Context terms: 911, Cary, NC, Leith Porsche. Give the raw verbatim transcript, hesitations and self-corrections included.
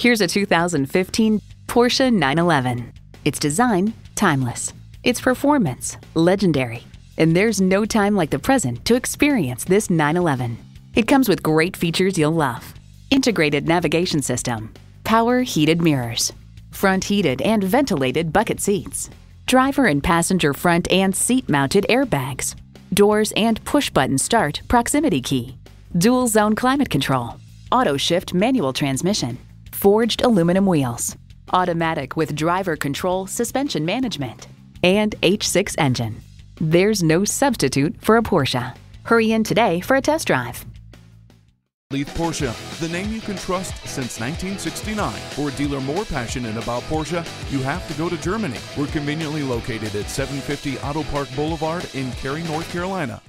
Here's a two thousand fifteen Porsche nine eleven. Its design, timeless. Its performance, legendary. And there's no time like the present to experience this nine eleven. It comes with great features you'll love. Integrated navigation system, power heated mirrors, front heated and ventilated bucket seats, driver and passenger front and seat mounted airbags, doors and push button start proximity key, dual zone climate control, auto shift manual transmission, forged aluminum wheels, automatic with driver control suspension management, and H six engine. There's no substitute for a Porsche. Hurry in today for a test drive. Leith Porsche, the name you can trust since nineteen sixty-nine. For a dealer more passionate about Porsche, you have to go to Germany. We're conveniently located at seven fifty Auto Park Boulevard in Cary, North Carolina.